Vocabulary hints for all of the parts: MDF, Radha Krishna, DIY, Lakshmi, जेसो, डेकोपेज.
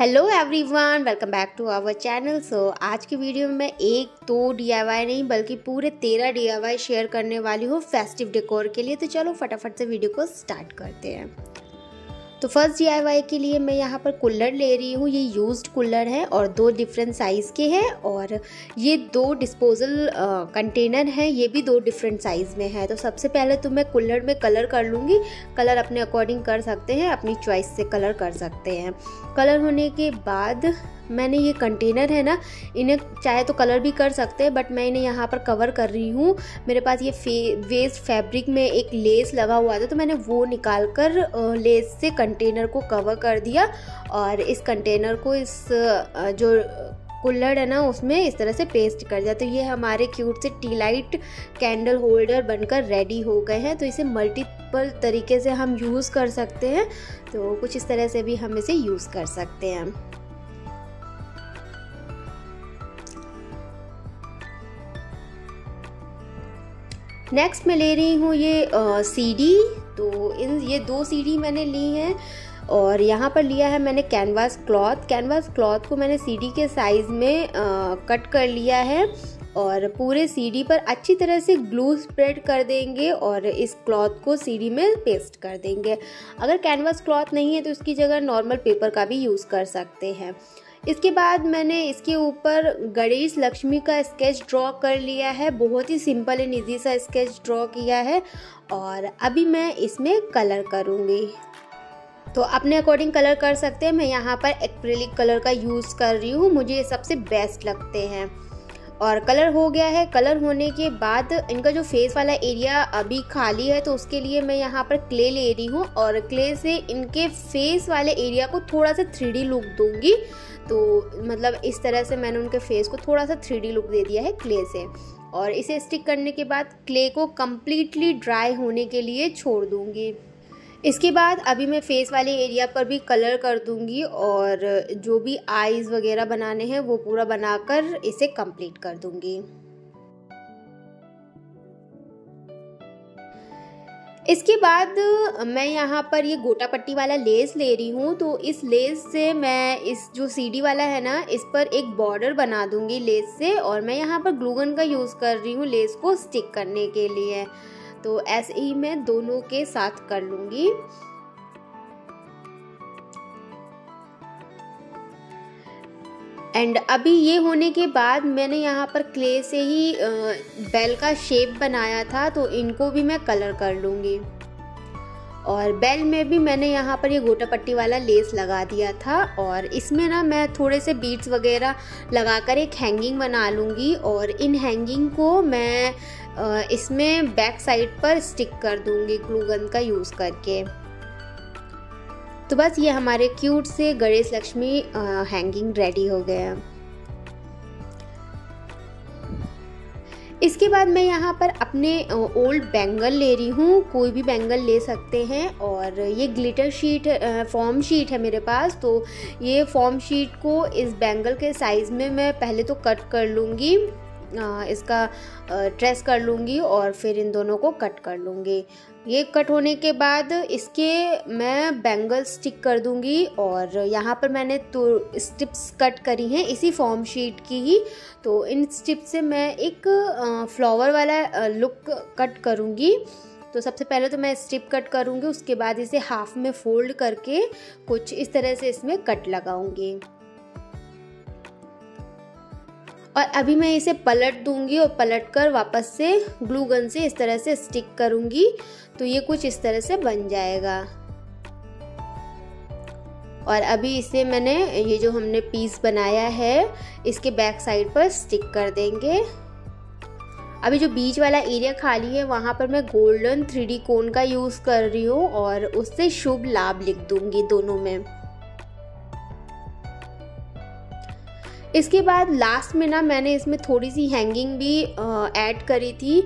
Hello everyone, welcome back to our channel. So आज की video में मैं एक दो DIY नहीं बल्कि पूरे 13 DIY शेयर करने वाली हूँ फेस्टिव डेकोर के लिए। तो चलो फटाफट से वीडियो को स्टार्ट करते हैं। तो फर्स्ट DIY के लिए मैं यहाँ पर कूलर ले रही हूँ। ये यूज्ड कूलर है और दो डिफरेंट साइज़ के हैं और ये दो डिस्पोजल कंटेनर हैं, ये भी दो डिफरेंट साइज़ में है। तो सबसे पहले तो मैं कूलर में कलर कर लूँगी। कलर अपने अकॉर्डिंग कर सकते हैं, अपनी चॉइस से कलर कर सकते हैं। कलर होने के बाद मैंने ये कंटेनर है ना, इन्हें चाहे तो कलर भी कर सकते हैं, बट मैं इन्हें यहाँ पर कवर कर रही हूँ। मेरे पास ये वेस्ट फैब्रिक में एक लेस लगा हुआ था तो मैंने वो निकाल कर लेस से कंटेनर को कवर कर दिया और इस कंटेनर को इस जो कूलर है ना उसमें इस तरह से पेस्ट कर दिया। तो ये हमारे क्यूट से टी लाइट कैंडल होल्डर बनकर रेडी हो गए हैं। तो इसे मल्टीपल तरीके से हम यूज़ कर सकते हैं। तो कुछ इस तरह से भी हम इसे यूज़ कर सकते हैं। नेक्स्ट मैं ले रही हूँ ये सीडी। तो ये दो सीडी मैंने ली हैं और यहाँ पर लिया है मैंने कैनवास क्लॉथ। कैनवास क्लॉथ को मैंने सीडी के साइज़ में कट कर लिया है और पूरे सीडी पर अच्छी तरह से ग्लू स्प्रेड कर देंगे और इस क्लॉथ को सीडी में पेस्ट कर देंगे। अगर कैनवास क्लॉथ नहीं है तो इसकी जगह नॉर्मल पेपर का भी यूज़ कर सकते हैं। इसके बाद मैंने इसके ऊपर गणेश लक्ष्मी का स्केच ड्रॉ कर लिया है। बहुत ही सिंपल एंड ईजी सा स्केच ड्रॉ किया है और अभी मैं इसमें कलर करूँगी। तो अपने अकॉर्डिंग कलर कर सकते हैं। मैं यहाँ पर एक्रेलिक कलर का यूज़ कर रही हूँ, मुझे ये सबसे बेस्ट लगते हैं। और कलर हो गया है। कलर होने के बाद इनका जो फेस वाला एरिया अभी खाली है तो उसके लिए मैं यहाँ पर क्ले ले रही हूँ और क्ले से इनके फेस वाले एरिया को थोड़ा सा 3D लुक दूंगी। तो मतलब इस तरह से मैंने उनके फेस को थोड़ा सा 3D लुक दे दिया है क्ले से और इसे स्टिक करने के बाद क्ले को कम्प्लीटली ड्राई होने के लिए छोड़ दूँगी। इसके बाद अभी मैं फेस वाले एरिया पर भी कलर कर दूंगी और जो भी आईज़ वगैरह बनाने हैं वो पूरा बनाकर इसे कंप्लीट कर दूंगी। इसके बाद मैं यहाँ पर ये गोटा पट्टी वाला लेस ले रही हूँ। तो इस लेस से मैं इस जो सीडी वाला है ना इस पर एक बॉर्डर बना दूंगी लेस से और मैं यहाँ पर ग्लूगन का यूज़ कर रही हूँ लेस को स्टिक करने के लिए। तो ऐसे ही मैं दोनों के साथ कर लूँगी। एंड अभी ये होने के बाद मैंने यहाँ पर क्ले से ही बेल का शेप बनाया था तो इनको भी मैं कलर कर लूँगी। और बेल में भी मैंने यहाँ पर ये गोटा पट्टी वाला लेस लगा दिया था और इसमें ना मैं थोड़े से बीट्स वगैरह लगाकर एक हैंगिंग बना लूँगी और इन हैंगिंग को मैं इसमें बैक साइड पर स्टिक कर दूंगी ग्लू गन का यूज़ करके। तो बस ये हमारे क्यूट से गणेश लक्ष्मी हैंगिंग रेडी हो गए। इसके बाद मैं यहाँ पर अपने ओल्ड बैंगल ले रही हूँ, कोई भी बैंगल ले सकते हैं। और ये ग्लिटर शीट फॉर्म शीट है मेरे पास, तो ये फॉर्म शीट को इस बैंगल के साइज़ में मैं पहले तो कट कर लूँगी, इसका ट्रेस कर लूँगी और फिर इन दोनों को कट कर लूँगी। ये कट होने के बाद इसके मैं बैंगल स्टिक कर दूँगी और यहाँ पर मैंने तो स्ट्रिप्स कट करी हैं इसी फॉर्म शीट की ही। तो इन स्ट्रिप्स से मैं एक फ्लावर वाला लुक कट करूँगी। तो सबसे पहले तो मैं स्ट्रिप कट करूँगी, उसके बाद इसे हाफ में फोल्ड करके कुछ इस तरह से इसमें कट लगाऊँगी और अभी मैं इसे पलट दूंगी और पलटकर वापस से ग्लू गन से इस तरह से स्टिक करूंगी। तो ये कुछ इस तरह से बन जाएगा और अभी इसे मैंने ये जो हमने पीस बनाया है इसके बैक साइड पर स्टिक कर देंगे। अभी जो बीच वाला एरिया खाली है वहाँ पर मैं गोल्डन 3D कोन का यूज़ कर रही हूँ और उससे शुभ लाभ लिख दूंगी दोनों में। इसके बाद लास्ट में ना मैंने इसमें थोड़ी सी हैंगिंग भी ऐड करी थी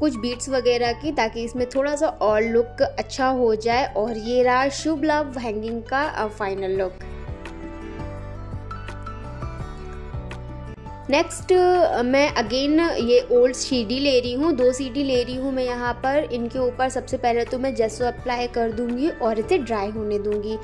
कुछ बीट्स वगैरह की, ताकि इसमें थोड़ा सा और लुक अच्छा हो जाए। और ये रहा शुभ लाभ हैंगिंग का फाइनल लुक। नेक्स्ट मैं अगेन ये ओल्ड सीडी ले रही हूँ, 2 सीडी ले रही हूँ मैं यहाँ पर। इनके ऊपर सबसे पहले तो मैं जेसो अप्लाई कर दूँगी और इसे ड्राई होने दूँगी।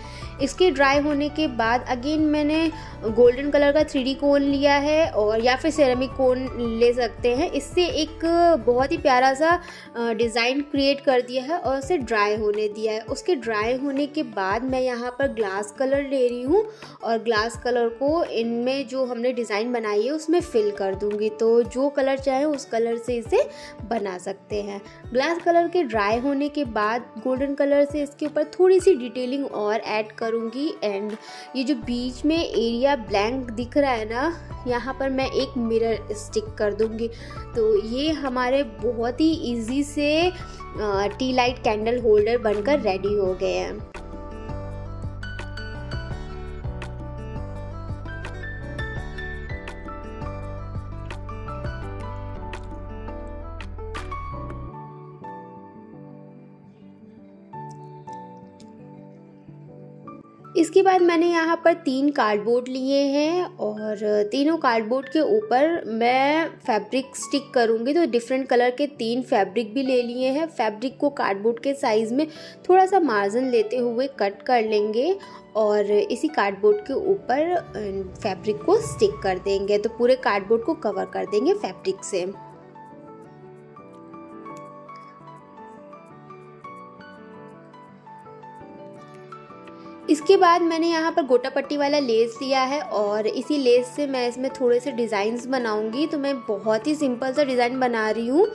इसके ड्राई होने के बाद अगेन मैंने गोल्डन कलर का 3D कोन लिया है और या फिर सेरेमिक कोन ले सकते हैं। इससे एक बहुत ही प्यारा सा डिज़ाइन क्रिएट कर दिया है और उसे ड्राई होने दिया है। उसके ड्राई होने के बाद मैं यहाँ पर ग्लास कलर ले रही हूँ और ग्लास कलर को इनमें जो हमने डिज़ाइन बनाई है उसमें फिल कर दूंगी। तो जो कलर चाहे उस कलर से इसे बना सकते हैं। ग्लास कलर के ड्राई होने के बाद गोल्डन कलर से इसके ऊपर थोड़ी सी डिटेलिंग और ऐड करूंगी। एंड ये जो बीच में एरिया ब्लैंक दिख रहा है ना, यहाँ पर मैं एक मिरर स्टिक कर दूंगी। तो ये हमारे बहुत ही ईजी से टी लाइट कैंडल होल्डर बनकर रेडी हो गए हैं। इसके बाद मैंने यहाँ पर 3 कार्डबोर्ड लिए हैं और तीनों कार्डबोर्ड के ऊपर मैं फैब्रिक स्टिक करूँगी। तो डिफरेंट कलर के 3 फैब्रिक भी ले लिए हैं। फैब्रिक को कार्डबोर्ड के साइज़ में थोड़ा सा मार्जिन लेते हुए कट कर लेंगे और इसी कार्डबोर्ड के ऊपर फैब्रिक को स्टिक कर देंगे। तो पूरे कार्डबोर्ड को कवर कर देंगे फैब्रिक से। इसके बाद मैंने यहाँ पर गोटा पट्टी वाला लेस लिया है और इसी लेस से मैं इसमें थोड़े से डिज़ाइंस बनाऊंगी। तो मैं बहुत ही सिंपल सा डिज़ाइन बना रही हूँ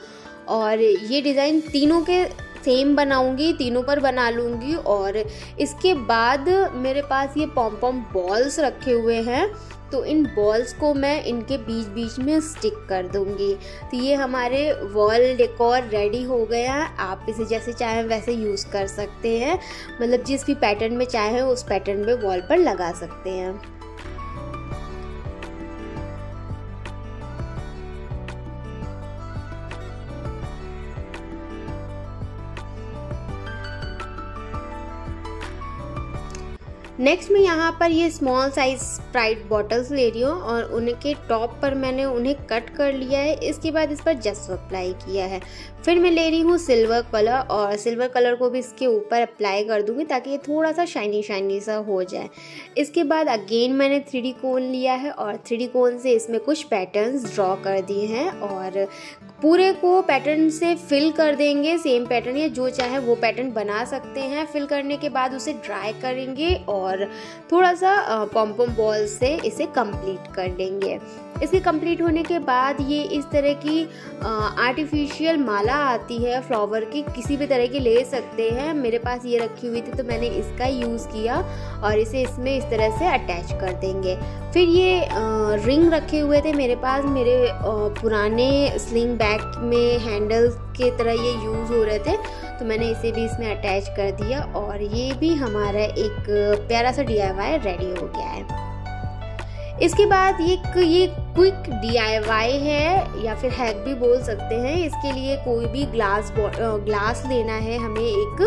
और ये डिज़ाइन तीनों के सेम बनाऊंगी, तीनों पर बना लूँगी। और इसके बाद मेरे पास ये पॉम पॉम बॉल्स रखे हुए हैं, तो इन बॉल्स को मैं इनके बीच बीच में स्टिक कर दूंगी। तो ये हमारे वॉल डेकोर रेडी हो गया। आप इसे जैसे चाहें वैसे यूज़ कर सकते हैं, मतलब जिस भी पैटर्न में चाहें उस पैटर्न में वॉल पर लगा सकते हैं। नेक्स्ट मैं यहाँ पर ये स्मॉल साइज़ स्प्राइट बॉटल्स ले रही हूँ और उनके टॉप पर मैंने उन्हें कट कर लिया है। इसके बाद इस पर जेसो अप्लाई किया है। फिर मैं ले रही हूँ सिल्वर कलर और सिल्वर कलर को भी इसके ऊपर अप्लाई कर दूँगी ताकि ये थोड़ा सा शाइनी शाइनी सा हो जाए। इसके बाद अगेन मैंने 3D कोन लिया है और 3D कोन से इसमें कुछ पैटर्न्स ड्रॉ कर दिए हैं और पूरे को पैटर्न से फिल कर देंगे। सेम पैटर्न या जो चाहे वो पैटर्न बना सकते हैं। फिल करने के बाद उसे ड्राई करेंगे और थोड़ा सा पॉम्पम बॉल से इसे कंप्लीट कर लेंगे। इसके कंप्लीट होने के बाद ये इस तरह की आर्टिफिशियल माला आती है फ्लावर की, किसी भी तरह की ले सकते हैं। मेरे पास ये रखी हुई थी तो मैंने इसका यूज़ किया और इसे इसमें इस तरह से अटैच कर देंगे। फिर ये रिंग रखे हुए थे मेरे पास, मेरे पुराने स्लिंग बैग में हैंडल के तरह ये यूज़ हो रहे थे, तो मैंने इसे भी इसमें अटैच कर दिया और ये भी हमारा एक प्यारा सा DIY रेडी हो गया है। इसके बाद ये क्विक DIY है या फिर हैक भी बोल सकते हैं। इसके लिए कोई भी ग्लास लेना है हमें एक,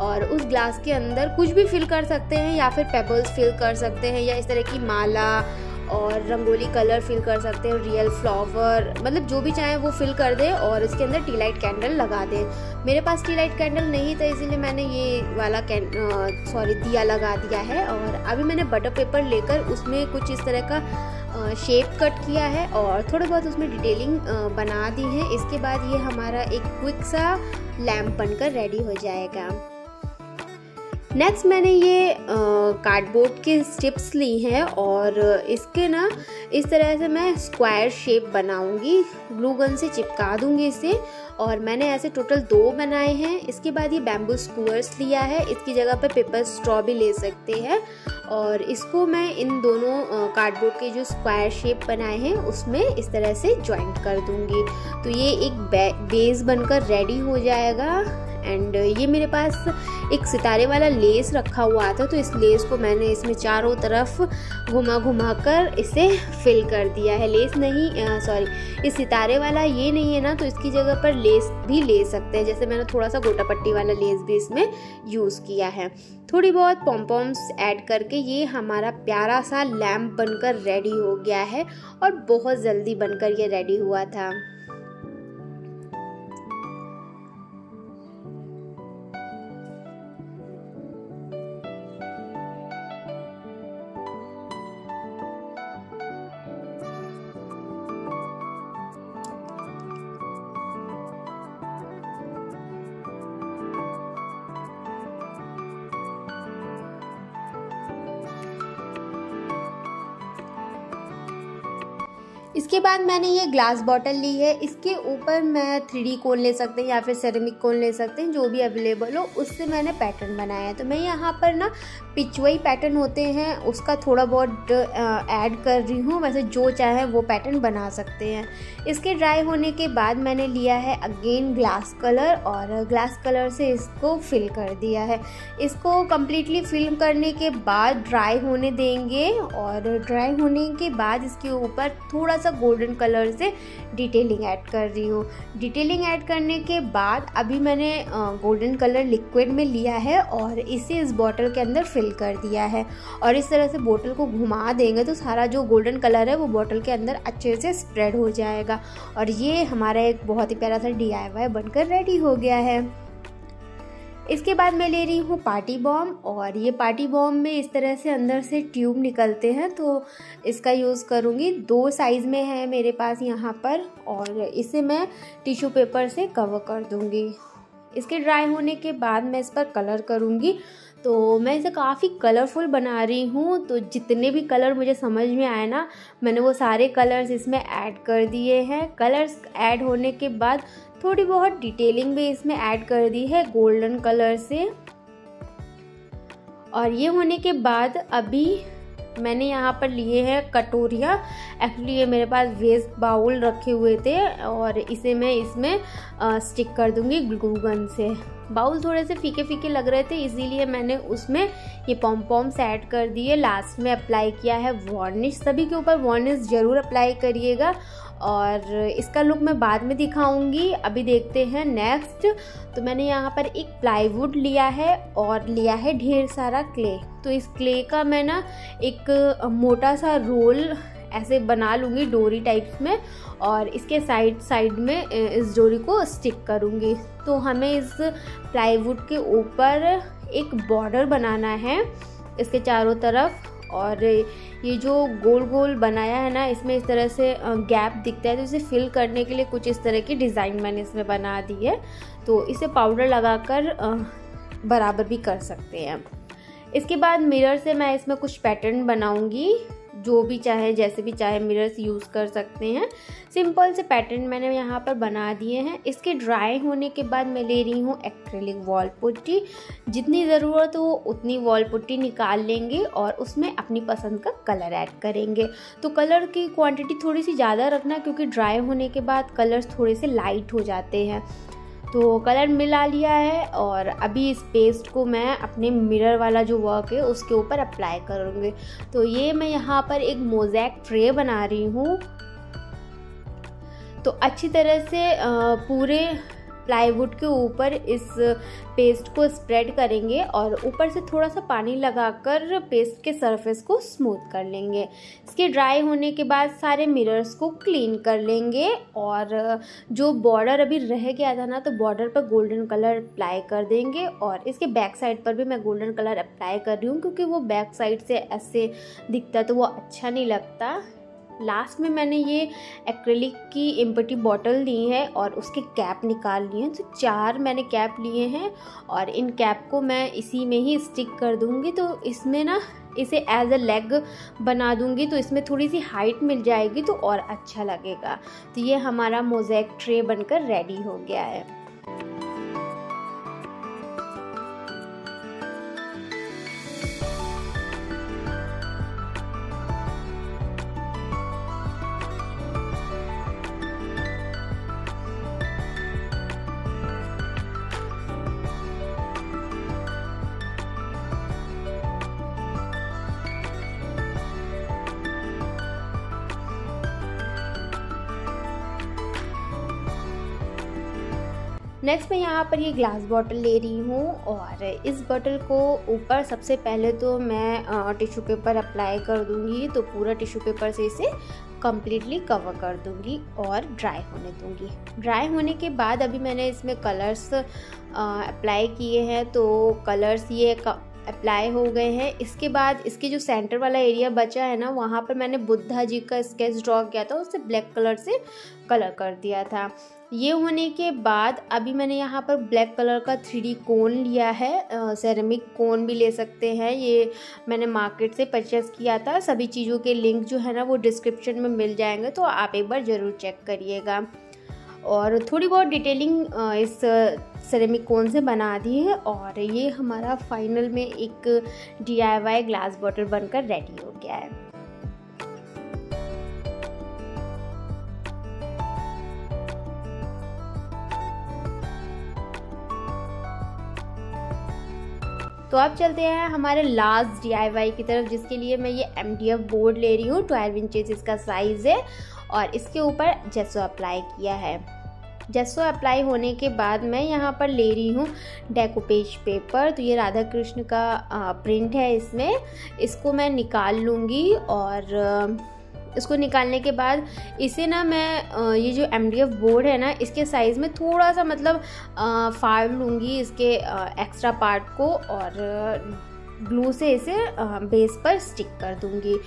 और उस ग्लास के अंदर कुछ भी फिल कर सकते हैं या फिर पेबल्स फिल कर सकते हैं या इस तरह की माला और रंगोली कलर फिल कर सकते हैं, रियल फ्लावर, मतलब जो भी चाहे वो फिल कर दे और इसके अंदर टी लाइट कैंडल लगा दे। मेरे पास टी लाइट कैंडल नहीं था इसीलिए मैंने ये वाला दिया लगा दिया है। और अभी मैंने बटर पेपर लेकर उसमें कुछ इस तरह का शेप कट किया है और थोड़ा बहुत उसमें डिटेलिंग बना दी है। इसके बाद ये हमारा एक क्विक सा लैम्प बनकर रेडी हो जाएगा। नेक्स्ट मैंने ये कार्डबोर्ड के स्ट्रिप्स ली हैं और इसके ना इस तरह से मैं स्क्वायर शेप बनाऊंगी, ग्लू गन से चिपका दूंगी इसे। और मैंने ऐसे टोटल 2 बनाए हैं। इसके बाद ये बैम्बू स्क्वायर्स लिया है, इसकी जगह पर पेपर स्ट्रॉ भी ले सकते हैं। और इसको मैं इन दोनों कार्डबोर्ड के जो स्क्वायर शेप बनाए हैं उसमें इस तरह से ज्वाइंट कर दूंगी। तो ये एक बेस बनकर रेडी हो जाएगा। एंड ये मेरे पास एक सितारे वाला लेस रखा हुआ था, तो इस लेस को मैंने इसमें चारों तरफ घुमा घुमा कर इसे फिल कर दिया है। लेस नहीं, सॉरी, इस सितारे वाला ये नहीं है ना, तो इसकी जगह पर लेस भी ले सकते हैं। जैसे मैंने थोड़ा सा गोटा पट्टी वाला लेस भी इसमें यूज़ किया है। थोड़ी बहुत पॉम्पॉम्स ऐड करके ये हमारा प्यारा सा लैम्प बनकर रेडी हो गया है, और बहुत जल्दी बनकर ये रेडी हुआ था। इसके बाद मैंने ये ग्लास बॉटल ली है, इसके ऊपर मैं 3D कोन ले सकते हैं या फिर सेरेमिक कोन ले सकते हैं, जो भी अवेलेबल हो, उससे मैंने पैटर्न बनाया है। तो मैं यहाँ पर ना पिचवाई पैटर्न होते हैं उसका थोड़ा बहुत ऐड कर रही हूँ, वैसे जो चाहे वो पैटर्न बना सकते हैं। इसके ड्राई होने के बाद मैंने लिया है अगेन ग्लास कलर, और ग्लास कलर से इसको फिल कर दिया है। इसको कम्प्लीटली फिल करने के बाद ड्राई होने देंगे, और ड्राई होने के बाद इसके ऊपर थोड़ा गोल्डन कलर से डिटेलिंग ऐड कर रही हूँ। डिटेलिंग ऐड करने के बाद अभी मैंने गोल्डन कलर लिक्विड में लिया है और इसे इस बॉटल के अंदर फिल कर दिया है, और इस तरह से बोतल को घुमा देंगे तो सारा जो गोल्डन कलर है वो बॉटल के अंदर अच्छे से स्प्रेड हो जाएगा। और ये हमारा एक बहुत ही प्यारा सा DIY बनकर रेडी हो गया है। इसके बाद मैं ले रही हूँ पार्टी बॉम्ब, और ये पार्टी बॉम्ब में इस तरह से अंदर से ट्यूब निकलते हैं, तो इसका यूज़ करूँगी। 2 साइज़ में है मेरे पास यहाँ पर, और इसे मैं टिश्यू पेपर से कवर कर दूँगी। इसके ड्राई होने के बाद मैं इस पर कलर करूँगी, तो मैं इसे काफ़ी कलरफुल बना रही हूँ। तो जितने भी कलर मुझे समझ में आए ना, मैंने वो सारे कलर्स इसमें ऐड कर दिए हैं। कलर्स ऐड होने के बाद थोड़ी बहुत डिटेलिंग भी इसमें ऐड कर दी है गोल्डन कलर से। और ये होने के बाद अभी मैंने यहाँ पर लिए हैं कटोरियाँ। एक्चुअली ये मेरे पास वेस्ट बाउल रखे हुए थे, और इसे मैं इसमें स्टिक कर दूँगी ग्लू गन से। बाउल थोड़े से फीके फीके लग रहे थे, इसीलिए मैंने उसमें ये पॉम्पॉम्स ऐड कर दिए। लास्ट में अप्लाई किया है वार्निश। सभी के ऊपर वार्निश ज़रूर अप्लाई करिएगा, और इसका लुक मैं बाद में दिखाऊंगी, अभी देखते हैं नेक्स्ट। तो मैंने यहाँ पर एक प्लाईवुड लिया है और लिया है ढेर सारा क्ले। तो इस क्ले का मैं ना एक मोटा सा रोल ऐसे बना लूँगी डोरी टाइप्स में, और इसके साइड साइड में इस डोरी को स्टिक करूँगी। तो हमें इस प्लाईवुड के ऊपर एक बॉर्डर बनाना है इसके चारों तरफ, और ये जो गोल गोल बनाया है ना, इसमें इस तरह से गैप दिखता है, तो इसे फिल करने के लिए कुछ इस तरह की डिज़ाइन मैंने इसमें बना दी है। तो इसे पाउडर लगाकर बराबर भी कर सकते हैं। इसके बाद मिरर से मैं इसमें कुछ पैटर्न बनाऊंगी, जो भी चाहे जैसे भी चाहे मिरर्स यूज़ कर सकते हैं। सिंपल से पैटर्न मैंने यहाँ पर बना दिए हैं। इसके ड्राई होने के बाद मैं ले रही हूँ एक्रेलिक वॉल पुट्टी। जितनी ज़रूरत हो उतनी वॉल पुट्टी निकाल लेंगे, और उसमें अपनी पसंद का कलर ऐड करेंगे। तो कलर की क्वांटिटी थोड़ी सी ज़्यादा रखना, क्योंकि ड्राई होने के बाद कलर्स थोड़े से लाइट हो जाते हैं। तो कलर मिला लिया है, और अभी इस पेस्ट को मैं अपने मिरर वाला जो वर्क है उसके ऊपर अप्लाई करूँगी। तो ये मैं यहाँ पर एक मोज़ेक ट्रे बना रही हूँ। तो अच्छी तरह से पूरे प्लाईवुड के ऊपर इस पेस्ट को स्प्रेड करेंगे, और ऊपर से थोड़ा सा पानी लगाकर पेस्ट के सरफेस को स्मूथ कर लेंगे। इसके ड्राई होने के बाद सारे मिरर्स को क्लीन कर लेंगे, और जो बॉर्डर अभी रह गया था ना, तो बॉर्डर पर गोल्डन कलर अप्लाई कर देंगे। और इसके बैक साइड पर भी मैं गोल्डन कलर अप्लाई कर रही हूँ, क्योंकि वो बैक साइड से ऐसे दिखता तो वो अच्छा नहीं लगता। लास्ट में मैंने ये एक्रेलिक की एम्प्टी बॉटल ली है, और उसके कैप निकाल लिए हैं। तो 4 मैंने कैप लिए हैं, और इन कैप को मैं इसी में ही स्टिक कर दूँगी। तो इसमें ना इसे एज अ लेग बना दूँगी, तो इसमें थोड़ी सी हाइट मिल जाएगी, तो और अच्छा लगेगा। तो ये हमारा मोज़ेक ट्रे बनकर रेडी हो गया है। नेक्स्ट मैं यहाँ पर ये ग्लास बॉटल ले रही हूँ और इस बॉटल को ऊपर सबसे पहले तो मैं टिश्यू पेपर अप्लाई कर दूँगी, तो पूरा टिश्यू पेपर से इसे कम्प्लीटली कवर कर दूँगी और ड्राई होने दूँगी। ड्राई होने के बाद अभी मैंने इसमें कलर्स अप्लाई किए हैं, तो कलर्स ये अप्लाई हो गए हैं। इसके बाद इसके जो सेंटर वाला एरिया बचा है ना, वहाँ पर मैंने बुद्धा जी का स्केच ड्रॉ किया था, उसे ब्लैक कलर से कलर कर दिया था। ये होने के बाद अभी मैंने यहाँ पर ब्लैक कलर का 3D कोन लिया है, सेरेमिक कोन भी ले सकते हैं, ये मैंने मार्केट से परचेस किया था। सभी चीज़ों के लिंक जो है ना वो डिस्क्रिप्शन में मिल जाएंगे, तो आप एक बार ज़रूर चेक करिएगा। और थोड़ी बहुत डिटेलिंग इस सेरेमिक कोन से बना दी है और ये हमारा फाइनल में एक DIY ग्लास बॉटल बनकर रेडी हो गया है। तो अब चलते हैं हमारे लास्ट DIY की तरफ, जिसके लिए मैं ये MDF बोर्ड ले रही हूँ। 12 इंचेस इसका साइज़ है और इसके ऊपर जेसो अप्लाई किया है। जेसो अप्लाई होने के बाद मैं यहाँ पर ले रही हूँ डेकोपेज पेपर, तो ये राधा कृष्ण का प्रिंट है इसमें, इसको मैं निकाल लूँगी। और इसको निकालने के बाद इसे ना मैं ये जो MDF बोर्ड है ना इसके साइज़ में थोड़ा सा मतलब फाड़ लूँगी इसके एक्स्ट्रा पार्ट को और ग्लू से इसे बेस पर स्टिक कर दूँगी।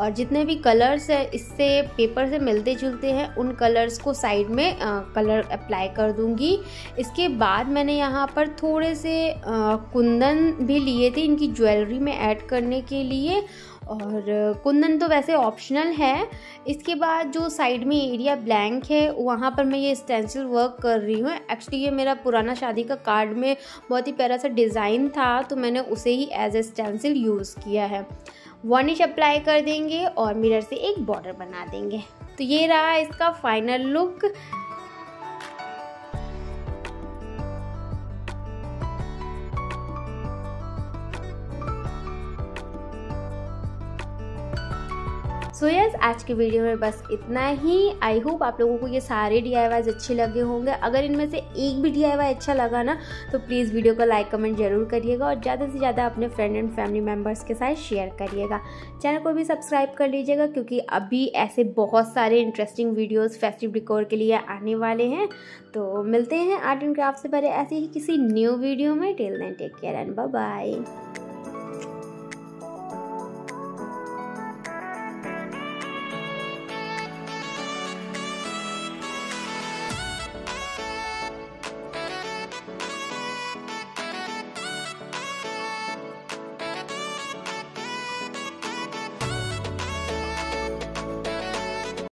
और जितने भी कलर्स हैं इससे पेपर से मिलते जुलते हैं उन कलर्स को साइड में कलर अप्लाई कर दूंगी। इसके बाद मैंने यहाँ पर थोड़े से कुंदन भी लिए थे इनकी ज्वेलरी में ऐड करने के लिए, और कुंदन तो वैसे ऑप्शनल है। इसके बाद जो साइड में एरिया ब्लैंक है वहाँ पर मैं ये स्टेंसिल वर्क कर रही हूँ। एक्चुअली ये मेरा पुराना शादी का कार्ड में बहुत ही प्यारा सा डिज़ाइन था, तो मैंने उसे ही एज ए स्टेंसिल यूज़ किया है। वार्निश अप्लाई कर देंगे और मिरर से एक बॉर्डर बना देंगे। तो ये रहा इसका फाइनल लुक। सो यस, आज के वीडियो में बस इतना ही। आई होप आप लोगों को ये सारे DIYs अच्छे लगे होंगे। अगर इनमें से एक भी DIY अच्छा लगा ना तो प्लीज़ वीडियो को लाइक कमेंट ज़रूर करिएगा और ज़्यादा से ज़्यादा अपने फ्रेंड एंड फैमिली मेम्बर्स के साथ शेयर करिएगा। चैनल को भी सब्सक्राइब कर लीजिएगा क्योंकि अभी ऐसे बहुत सारे इंटरेस्टिंग वीडियोज़ फेस्टिव डेकोर के लिए आने वाले हैं। तो मिलते हैं आर्ट एंड क्राफ्ट से भरे ऐसे ही किसी न्यू वीडियो में। Till then take care and bye bye.